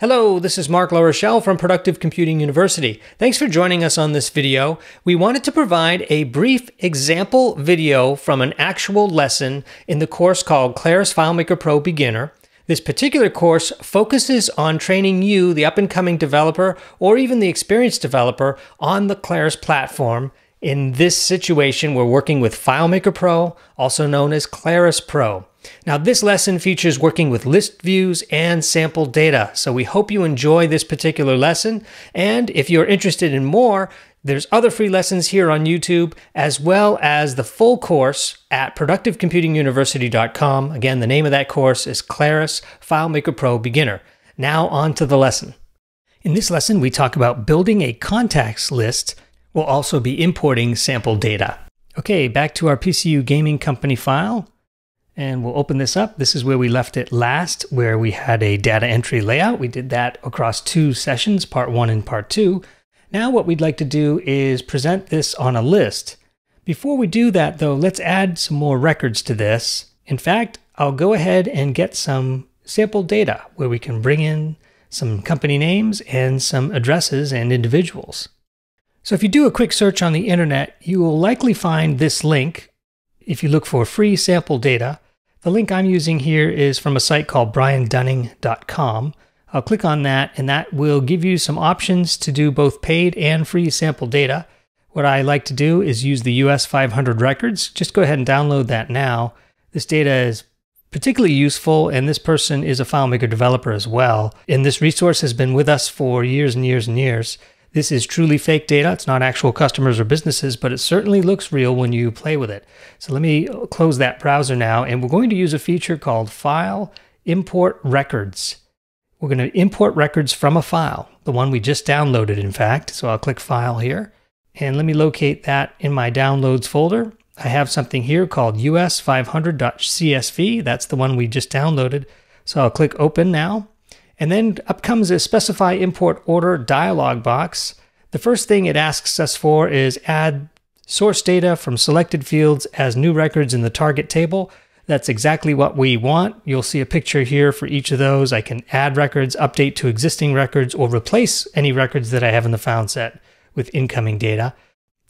Hello, this is Mark LaRochelle from Productive Computing University. Thanks for joining us on this video. We wanted to provide a brief example video from an actual lesson in the course called Claris FileMaker Pro Beginner. This particular course focuses on training you, the up-and-coming developer, or even the experienced developer, on the Claris platform. In this situation, we're working with FileMaker Pro, also known as Claris Pro. Now, this lesson features working with list views and sample data, so we hope you enjoy this particular lesson. And if you're interested in more, there's other free lessons here on YouTube, as well as the full course at productivecomputinguniversity.com. Again, the name of that course is Claris FileMaker Pro Beginner. Now on to the lesson. In this lesson, we talk about building a contacts list. We'll also be importing sample data. Okay, back to our PCU Gaming Company file. And we'll open this up. This is where we left it last, where we had a data entry layout. We did that across two sessions, part 1 and part 2. Now what we'd like to do is present this on a list. Before we do that though, let's add some more records to this. In fact, I'll go ahead and get some sample data where we can bring in some company names and some addresses and individuals. So if you do a quick search on the internet, you will likely find this link. If you look for free sample data, the link I'm using here is from a site called briandunning.com. I'll click on that, and that will give you some options to do both paid and free sample data. What I like to do is use the US500 records. Just go ahead and download that now. This data is particularly useful, and this person is a FileMaker developer as well. And this resource has been with us for years and years and years. This is truly fake data. It's not actual customers or businesses, but it certainly looks real when you play with it. So let me close that browser now, and we're going to use a feature called File Import Records. We're going to import records from a file, the one we just downloaded, in fact. So I'll click File here, and let me locate that in my Downloads folder. I have something here called US500.csv. That's the one we just downloaded. So I'll click Open now. And then up comes a Specify Import Order dialog box. The first thing it asks us for is add source data from selected fields as new records in the target table. That's exactly what we want. You'll see a picture here for each of those. I can add records, update to existing records, or replace any records that I have in the found set with incoming data.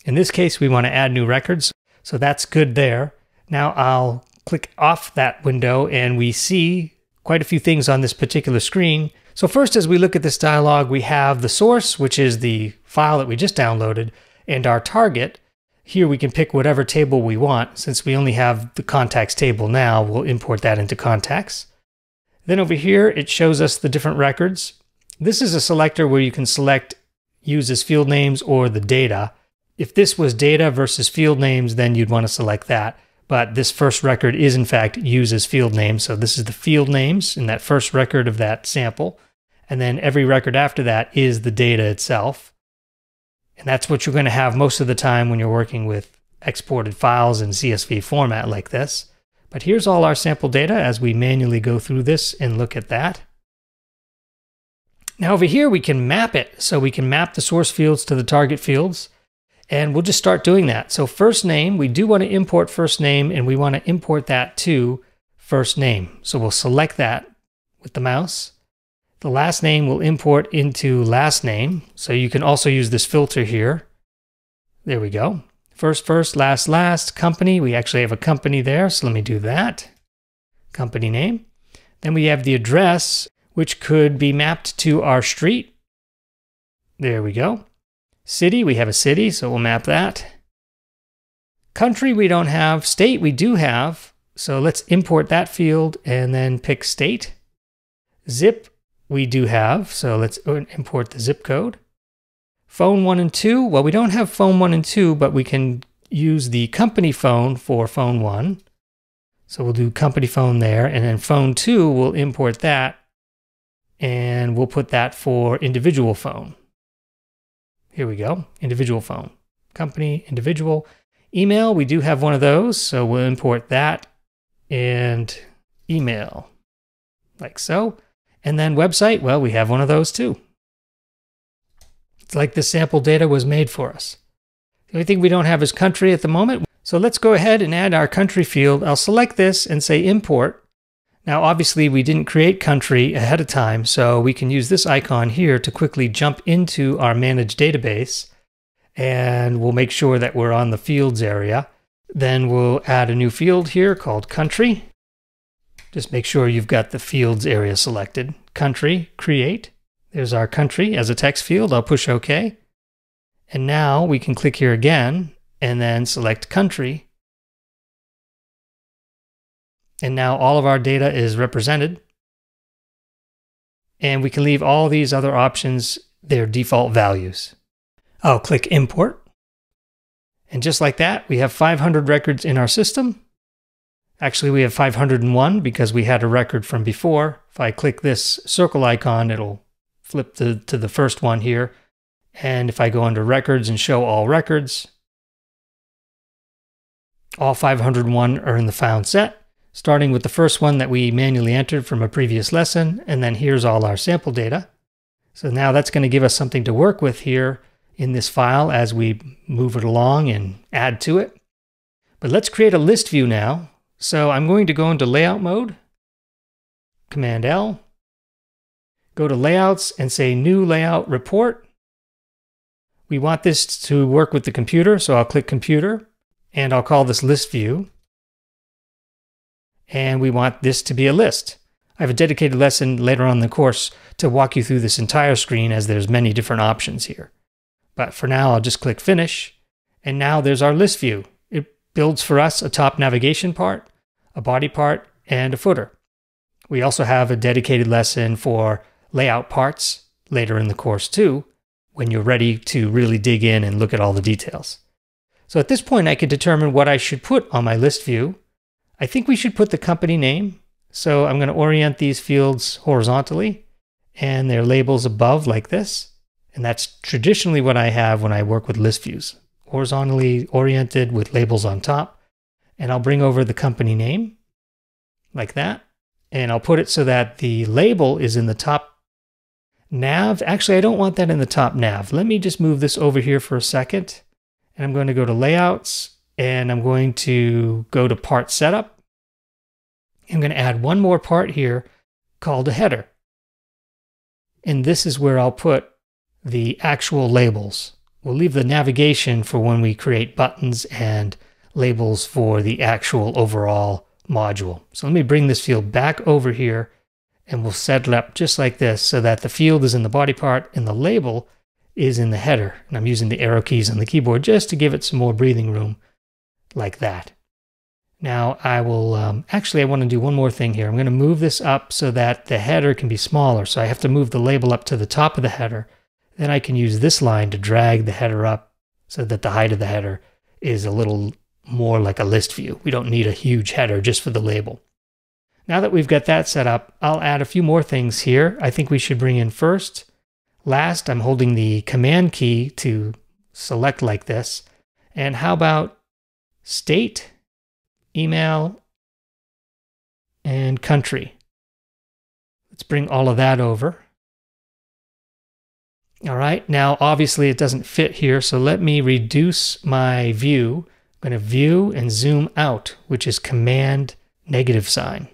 In this case, we want to add new records, so that's good there. Now I'll click off that window, and we see quite a few things on this particular screen. So first, as we look at this dialog, we have the source, which is the file that we just downloaded, and our target. Here we can pick whatever table we want. Since we only have the contacts table now, we'll import that into contacts. Then over here, it shows us the different records. This is a selector where you can select use as field names or the data. If this was data versus field names, then you'd want to select that. But this first record is, in fact, used as field names. So this is the field names in that first record of that sample. And then every record after that is the data itself. And that's what you're going to have most of the time when you're working with exported files in CSV format like this. But here's all our sample data as we manually go through this and look at that. Now over here, we can map it. So we can map the source fields to the target fields. And we'll just start doing that. So first name, we do want to import first name, and we want to import that to first name. So we'll select that with the mouse. The last name will import into last name. So you can also use this filter here. There we go. First, first, last, last, company. We actually have a company there. So let me do that. Company name. Then we have the address, which could be mapped to our street. There we go. City, we have a city, so we'll map that. Country, we don't have. State, we do have. So let's import that field and then pick state. Zip, we do have. So let's import the zip code. Phone 1 and 2. Well, we don't have phone 1 and 2, but we can use the company phone for phone 1. So we'll do company phone there. And then phone 2, we'll import that. And we'll put that for individual phone. Here we go, individual phone, company, individual. Email, we do have one of those, so we'll import that and email, like so. And then website, well, we have one of those too. It's like this sample data was made for us. The only thing we don't have is country at the moment. So let's go ahead and add our country field. I'll select this and say import. Now, obviously we didn't create country ahead of time, so we can use this icon here to quickly jump into our managed database, and we'll make sure that we're on the fields area. Then we'll add a new field here called country. Just make sure you've got the fields area selected. Country, create. There's our country as a text field. I'll push OK. And now we can click here again and then select country. And now all of our data is represented. And we can leave all these other options their default values. I'll click import. And just like that, we have 500 records in our system. Actually, we have 501 because we had a record from before. If I click this circle icon, it'll flip to the first one here. And if I go under records and show all records, all 501 are in the found set, starting with the first one that we manually entered from a previous lesson. And then here's all our sample data. So now that's going to give us something to work with here in this file as we move it along and add to it. But let's create a list view now. So I'm going to go into layout mode, Command L, go to layouts and say new layout report. We want this to work with the computer, so I'll click computer and I'll call this list view. And we want this to be a list. I have a dedicated lesson later on in the course to walk you through this entire screen as there's many different options here. But for now, I'll just click Finish, and now there's our list view. It builds for us a top navigation part, a body part, and a footer. We also have a dedicated lesson for layout parts later in the course too, when you're ready to really dig in and look at all the details. So at this point, I could determine what I should put on my list view. I think we should put the company name, so I'm going to orient these fields horizontally, and their labels above like this. And that's traditionally what I have when I work with list views, horizontally oriented with labels on top. And I'll bring over the company name like that. And I'll put it so that the label is in the top nav. Actually, I don't want that in the top nav. Let me just move this over here for a second. And I'm going to go to layouts and I'm going to go to part setup. I'm going to add one more part here called a header. And this is where I'll put the actual labels. We'll leave the navigation for when we create buttons and labels for the actual overall module. So let me bring this field back over here and we'll set it up just like this so that the field is in the body part and the label is in the header. And I'm using the arrow keys on the keyboard just to give it some more breathing room like that. Now I will, actually I want to do one more thing here. I'm going to move this up so that the header can be smaller. So I have to move the label up to the top of the header. Then I can use this line to drag the header up so that the height of the header is a little more like a list view. We don't need a huge header just for the label. Now that we've got that set up, I'll add a few more things here. I think we should bring in first, last. I'm holding the command key to select like this. And how about state, email, and country? Let's bring all of that over. All right, now obviously it doesn't fit here, so let me reduce my view. I'm going to view and zoom out, which is command negative sign.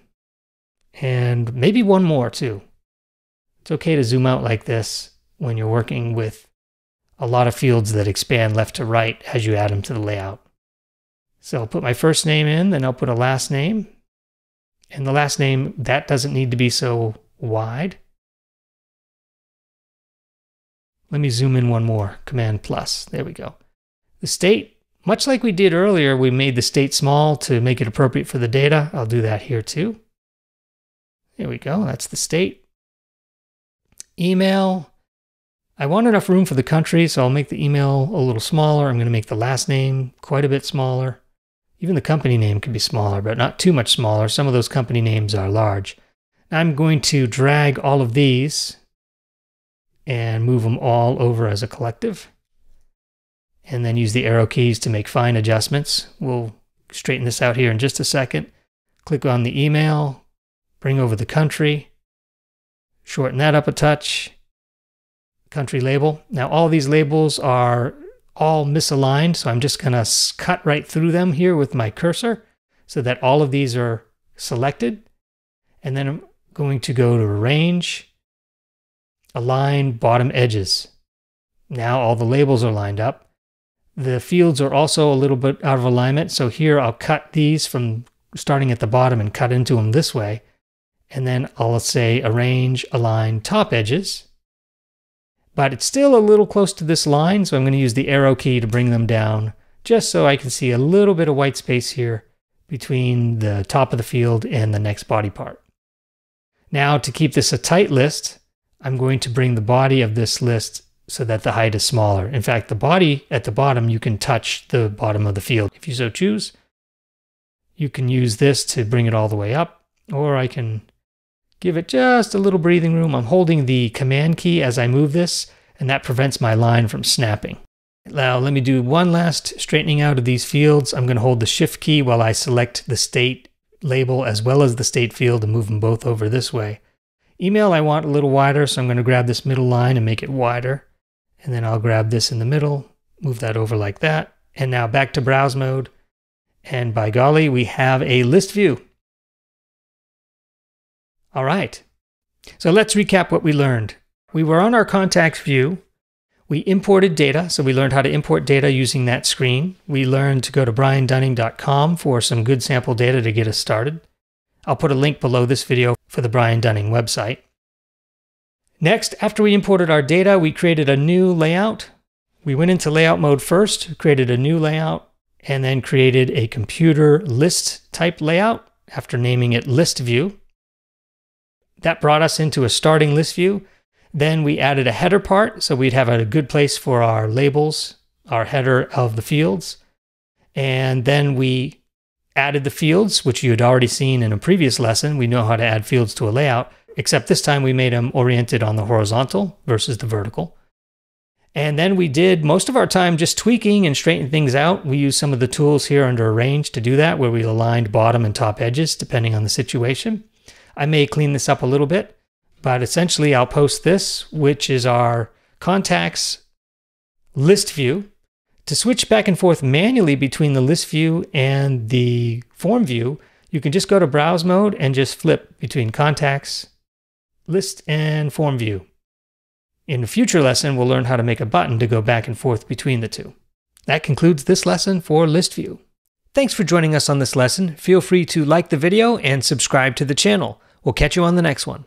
And maybe one more too. It's okay to zoom out like this when you're working with a lot of fields that expand left to right as you add them to the layout. So I'll put my first name in, then I'll put a last name. And the last name, that doesn't need to be so wide. Let me zoom in one more, Command plus, there we go. The state, much like we did earlier, we made the state small to make it appropriate for the data. I'll do that here too. There we go, that's the state. Email, I want enough room for the country, so I'll make the email a little smaller. I'm gonna make the last name quite a bit smaller. Even the company name can be smaller, but not too much smaller. Some of those company names are large. Now I'm going to drag all of these and move them all over as a collective. And then use the arrow keys to make fine adjustments. We'll straighten this out here in just a second. Click on the email, bring over the country, shorten that up a touch, country label. Now all these labels are all misaligned, so I'm just gonna cut right through them here with my cursor so that all of these are selected. And then I'm going to go to Arrange, Align Bottom Edges. Now all the labels are lined up. The fields are also a little bit out of alignment, so here I'll cut these from starting at the bottom and cut into them this way. And then I'll say Arrange, Align Top Edges. But it's still a little close to this line, so I'm going to use the arrow key to bring them down, just so I can see a little bit of white space here between the top of the field and the next body part. Now, to keep this a tight list, I'm going to bring the body of this list so that the height is smaller. In fact, the body at the bottom, you can touch the bottom of the field if you so choose. You can use this to bring it all the way up, or I can give it just a little breathing room. I'm holding the Command key as I move this, and that prevents my line from snapping. Now, let me do one last straightening out of these fields. I'm going to hold the Shift key while I select the state label as well as the state field and move them both over this way. Email I want a little wider, so I'm going to grab this middle line and make it wider. And then I'll grab this in the middle, move that over like that. And now back to browse mode. And by golly, we have a list view. All right. So let's recap what we learned. We were on our contacts view. We imported data. So we learned how to import data using that screen. We learned to go to briandunning.com for some good sample data to get us started. I'll put a link below this video for the Brian Dunning website. Next, after we imported our data, we created a new layout. We went into layout mode first, created a new layout, and then created a computer list type layout after naming it list view. That brought us into a starting list view. Then we added a header part, so we'd have a good place for our labels, our header of the fields. And then we added the fields, which you had already seen in a previous lesson. We know how to add fields to a layout, except this time we made them oriented on the horizontal versus the vertical. And then we did most of our time just tweaking and straightening things out. We used some of the tools here under Arrange to do that, where we aligned bottom and top edges depending on the situation. I may clean this up a little bit, but essentially I'll post this, which is our contacts list view. To switch back and forth manually between the list view and the form view, you can just go to browse mode and just flip between contacts, list, and form view. In a future lesson, we'll learn how to make a button to go back and forth between the two. That concludes this lesson for list view. Thanks for joining us on this lesson. Feel free to like the video and subscribe to the channel. We'll catch you on the next one.